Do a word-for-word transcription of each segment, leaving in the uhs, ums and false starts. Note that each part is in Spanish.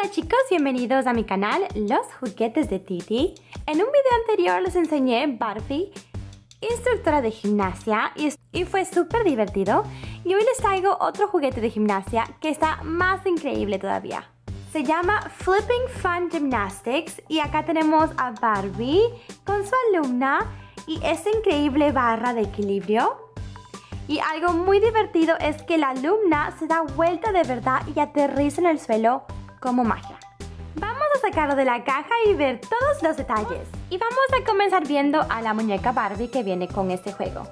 Hola chicos, bienvenidos a mi canal Los Juguetes de Titi. En un video anterior les enseñé Barbie, instructora de gimnasia, y, y fue súper divertido. Y hoy les traigo otro juguete de gimnasia que está más increíble todavía. Se llama Flipping Fun Gymnastics y acá tenemos a Barbie con su alumna y esta increíble barra de equilibrio. Y algo muy divertido es que la alumna se da vuelta de verdad y aterriza en el suelo como magia. Vamos a sacarlo de la caja y ver todos los detalles. Y vamos a comenzar viendo a la muñeca Barbie que viene con este juego.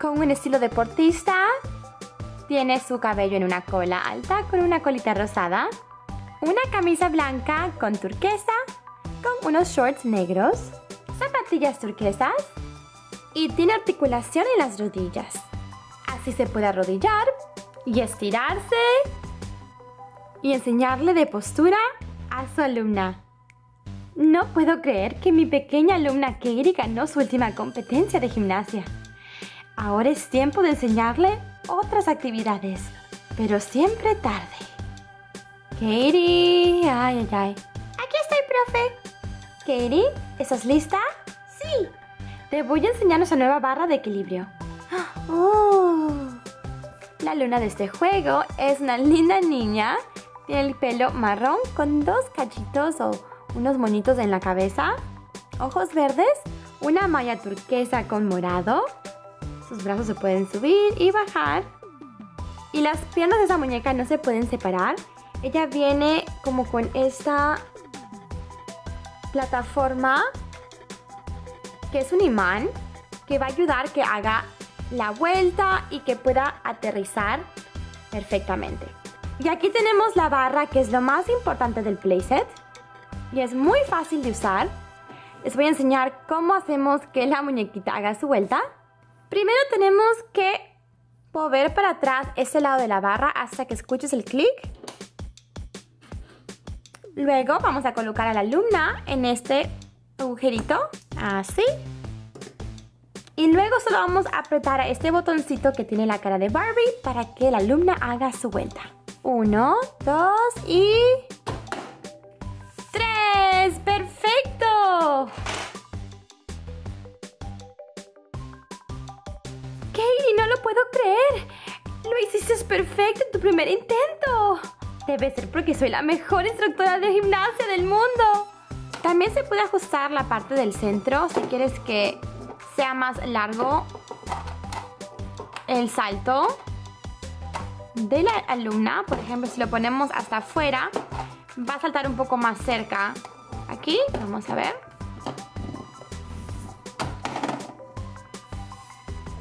Con un estilo deportista, tiene su cabello en una cola alta con una colita rosada, una camisa blanca con turquesa, con unos shorts negros, zapatillas turquesas y tiene articulación en las rodillas. Así se puede arrodillar y estirarse y enseñarle de postura a su alumna. No puedo creer que mi pequeña alumna Katie ganó su última competencia de gimnasia. Ahora es tiempo de enseñarle otras actividades, pero siempre tarde. Katie, ay, ay, ay. Aquí estoy, profe. Katie, ¿estás lista? Sí. Te voy a enseñar nuestra nueva barra de equilibrio. ¡Oh! La alumna de este juego es una linda niña. Tiene el pelo marrón con dos cachitos o unos moñitos en la cabeza, ojos verdes, una malla turquesa con morado. Sus brazos se pueden subir y bajar. Y las piernas de esa muñeca no se pueden separar. Ella viene como con esta plataforma que es un imán que va a ayudar que haga la vuelta y que pueda aterrizar perfectamente. Y aquí tenemos la barra, que es lo más importante del playset y es muy fácil de usar. Les voy a enseñar cómo hacemos que la muñequita haga su vuelta. Primero tenemos que mover para atrás este lado de la barra hasta que escuches el clic. Luego vamos a colocar a la alumna en este agujerito, así. Y luego solo vamos a apretar a este botoncito que tiene la cara de Barbie para que la alumna haga su vuelta. Uno, dos y... ¡tres! ¡Perfecto! Katie, no lo puedo creer. Lo hiciste perfecto en tu primer intento. Debe ser porque soy la mejor instructora de gimnasia del mundo. También se puede ajustar la parte del centro si quieres que sea más largo el salto de la alumna. Por ejemplo, si lo ponemos hasta afuera, va a saltar un poco más cerca. Aquí, vamos a ver.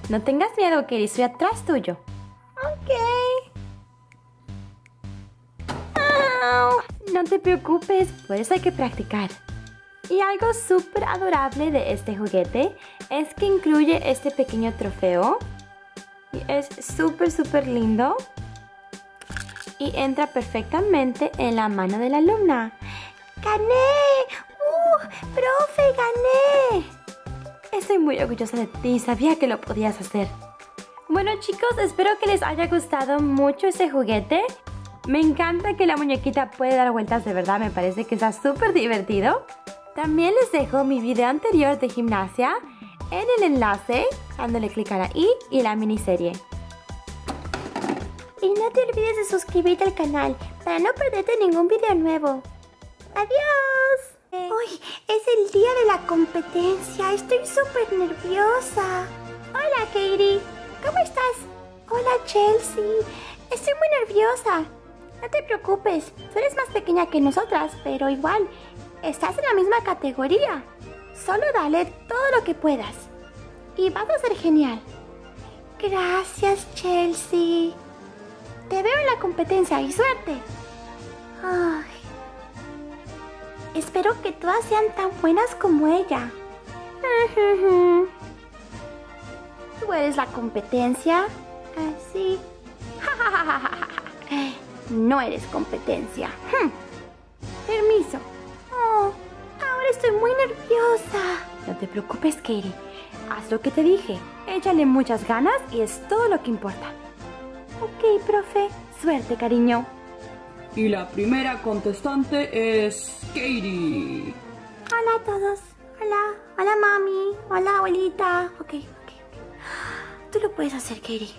No tengas miedo, Katie, estoy atrás tuyo. Ok. Oh, no te preocupes, por eso hay que practicar. Y algo súper adorable de este juguete es que incluye este pequeño trofeo. Y es súper, súper lindo. Y entra perfectamente en la mano de la alumna. ¡Gané! ¡Uh! ¡Profe, gané! Estoy muy orgullosa de ti, sabía que lo podías hacer. Bueno chicos, espero que les haya gustado mucho este juguete. Me encanta que la muñequita puede dar vueltas de verdad, me parece que está súper divertido. También les dejo mi video anterior de gimnasia en el enlace, dándole clic a la i y la miniserie. Y no te olvides de suscribirte al canal para no perderte ningún video nuevo. ¡Adiós! ¡Uy! Es el día de la competencia, estoy súper nerviosa. Hola Katie, ¿cómo estás? Hola Chelsea, estoy muy nerviosa. No te preocupes, tú eres más pequeña que nosotras, pero igual... estás en la misma categoría. Solo dale todo lo que puedas. Y vas a ser genial. Gracias, Chelsea. Te veo en la competencia y suerte. Ay. Espero que todas sean tan buenas como ella. Tú eres la competencia. Así. No eres competencia. Permiso. Estoy muy nerviosa. No te preocupes, Katie. Haz lo que te dije. Échale muchas ganas y es todo lo que importa. Ok, profe. Suerte, cariño. Y la primera contestante es Katie. Hola a todos. Hola. Hola, mami. Hola, abuelita. Ok, ok. Tú lo puedes hacer, Katie.